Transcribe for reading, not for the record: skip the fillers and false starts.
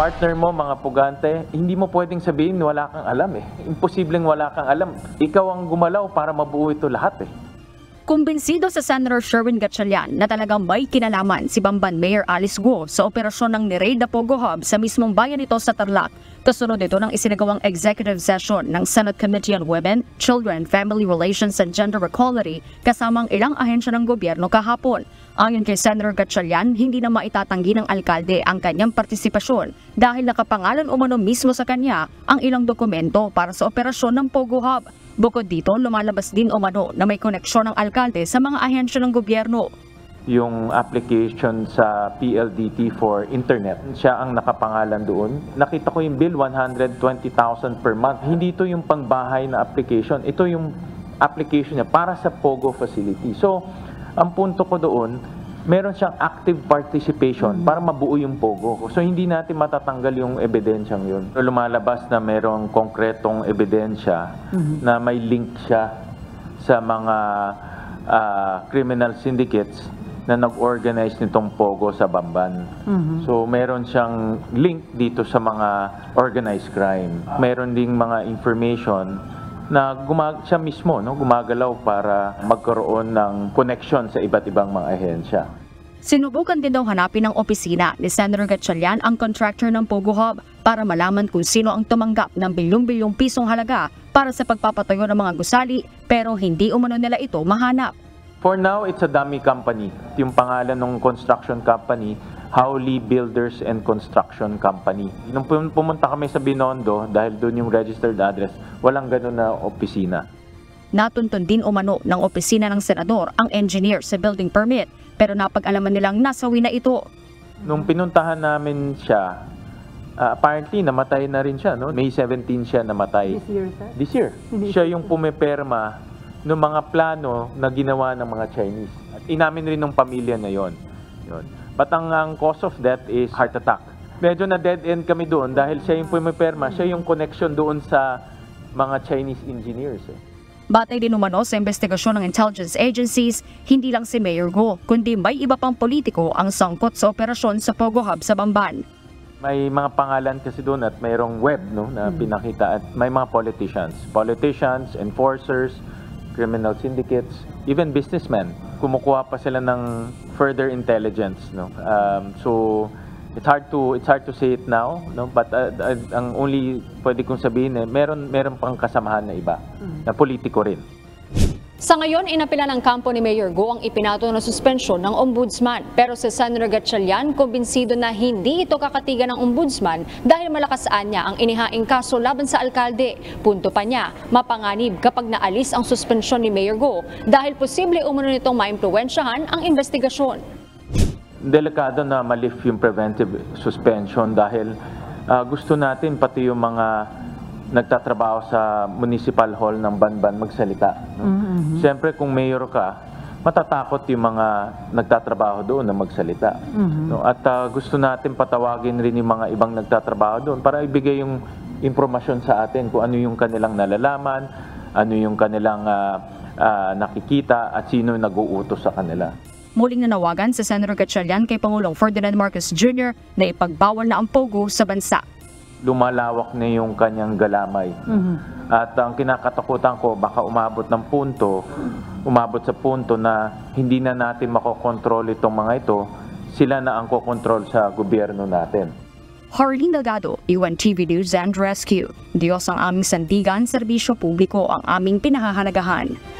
partner mo, mga pugante, hindi mo pwedeng sabihin wala kang alam eh. Imposibleng wala kang alam. Ikaw ang gumalaw para mabuo ito lahat eh. Kumbinsido sa Senator Sherwin Gatchalian na talagang may kinalaman si Bamban Mayor Alice Guo sa operasyon ng nireid na Pogo Hub sa mismong bayan nito sa Tarlac, kasunod ito ng isinagawang executive session ng Senate Committee on Women, Children, Family Relations and Gender Equality kasamang ilang ahensya ng gobyerno kahapon. Ayon kay Senator Gatchalian, hindi na maitatanggi ng alkalde ang kanyang partisipasyon dahil nakapangalan umano mismo sa kanya ang ilang dokumento para sa operasyon ng Pogo Hub. Bukod dito, lumalabas din umano na may koneksyon ng alkalde sa mga ahensya ng gobyerno. Yung application sa PLDT for internet, siya ang nakapangalan doon. Nakita ko yung bill, 120,000 per month. Hindi ito yung pangbahay na application. Ito yung application niya para sa POGO facility. So, ang punto ko doon, meron siyang active participation para mabuo yung POGO. So, hindi natin matatanggal yung ebidensyang yun. Lumalabas na merong konkretong ebidensya na may link siya sa mga criminal syndicates na nag-organize nitong POGO sa Bamban. So, meron siyang link dito sa mga organized crime. Meron ding mga information na siya mismo gumagalaw para magkaroon ng connection sa iba't ibang mga ahensya. Sinubukan din daw hanapin ng opisina ni Senator Gatchalian ang contractor ng Pogo Hub para malaman kung sino ang tumanggap ng bilyong-bilyong pisong halaga para sa pagpapatayo ng mga gusali, pero hindi umano nila ito mahanap. For now, it's a dummy company. Yung pangalan ng construction company, Howley Builders and Construction Company. Nung pumunta kami sa Binondo, dahil doon yung registered address, walang ganun na opisina. Natuntun din umano ng opisina ng senador ang engineer sa building permit, pero napag-alaman nilang nasawi na ito. Nung pinuntahan namin siya, apparently namatay na rin siya. May 17 siya namatay. This year, sir? This year. Siya yung pumiperma ng mga plano na ginawa ng mga Chinese. At inamin rin ng pamilya na yon. But ang cause of death is heart attack. Medyo na dead end kami doon dahil siya yung pumiperma, siya yung connection doon sa mga Chinese engineers. Batay din umano sa investigasyon ng intelligence agencies, hindi lang si Mayor Guo, kundi may iba pang politiko ang sangkot sa operasyon sa Pogo Hub sa Bamban. May mga pangalan kasi doon at mayroong web na pinakita at may mga politicians, enforcers, criminal syndicates, even businessmen. Kumukuha pa sila ng further intelligence, so it's hard to say it now, but ang only pwede kong sabihin meron pang kasamahan na iba na politiko rin. Sa ngayon, inapila ng kampo ni Mayor Guo ang ipinato na suspensyon ng ombudsman. Pero si Senator Gatchalian, kumbinsido na hindi ito kakatigan ng ombudsman dahil malakasaan niya ang inihaing kaso laban sa alkalde. Punto pa niya, mapanganib kapag naalis ang suspensyon ni Mayor Guo dahil posible umano nitong maimpluwensyahan ang investigasyon. Delikado na malift yung preventive suspension dahil gusto natin pati yung mga nagtatrabaho sa municipal hall ng Bamban magsalita. Siyempre kung mayor ka, matatakot yung mga nagtatrabaho doon na magsalita. At gusto natin patawagin rin yung mga ibang nagtatrabaho doon para ibigay yung impormasyon sa atin kung ano yung kanilang nalalaman, ano yung kanilang nakikita at sino yung nag-uutos sa kanila. Muling nanawagan sa Senator Gatchalian kay Pangulong Ferdinand Marcos Jr. na ipagbawal na ang Pogo sa bansa. Lumalawak na yung kanyang galamay. At ang kinakatakutan ko, baka umabot sa punto na hindi na natin makokontrol itong mga ito, sila na ang kokontrol sa gobyerno natin. Harling Delgado, UNTV News and Rescue. Diyos ang aming sandigan, serbisyo publiko ang aming pinahahalagahan.